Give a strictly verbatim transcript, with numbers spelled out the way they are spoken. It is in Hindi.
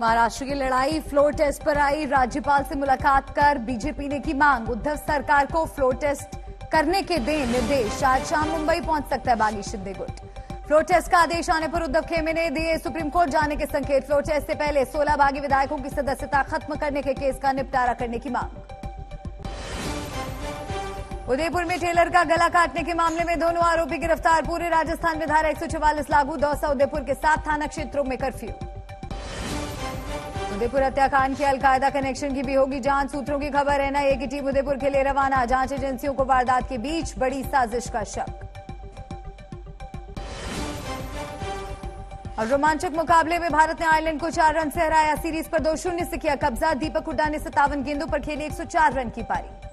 महाराष्ट्र की लड़ाई फ्लोर टेस्ट पर आई। राज्यपाल से मुलाकात कर बीजेपी ने की मांग, उद्धव सरकार को फ्लोर टेस्ट करने के दें निर्देश। आज शाम मुंबई पहुंच सकता है बागी शिंदे गुट। फ्लोर टेस्ट का आदेश आने पर उद्धव खेमे ने दिए सुप्रीम कोर्ट जाने के संकेत। फ्लोर टेस्ट से पहले सोलह बागी विधायकों की सदस्यता खत्म करने के केस का निपटारा करने की मांग। उदयपुर में टेलर का गला काटने के मामले में दोनों आरोपी गिरफ्तार। पूरे राजस्थान में धारा एक सौ चौवालीस लागू। दौसा उदयपुर के सात थाना क्षेत्रों में कर्फ्यू। उदयपुर हत्याकांड के अलकायदा कनेक्शन की भी होगी जांच। सूत्रों की खबर है एनआईए की टीम उदयपुर के लिए रवाना। जांच एजेंसियों को वारदात के बीच बड़ी साजिश का शक। और रोमांचक मुकाबले में भारत ने आयरलैंड को चार रन से हराया। सीरीज पर दो शून्य से किया कब्जा। दीपक हुड्डा ने सत्तावन गेंदों पर खेली एक सौ चार रन की पारी।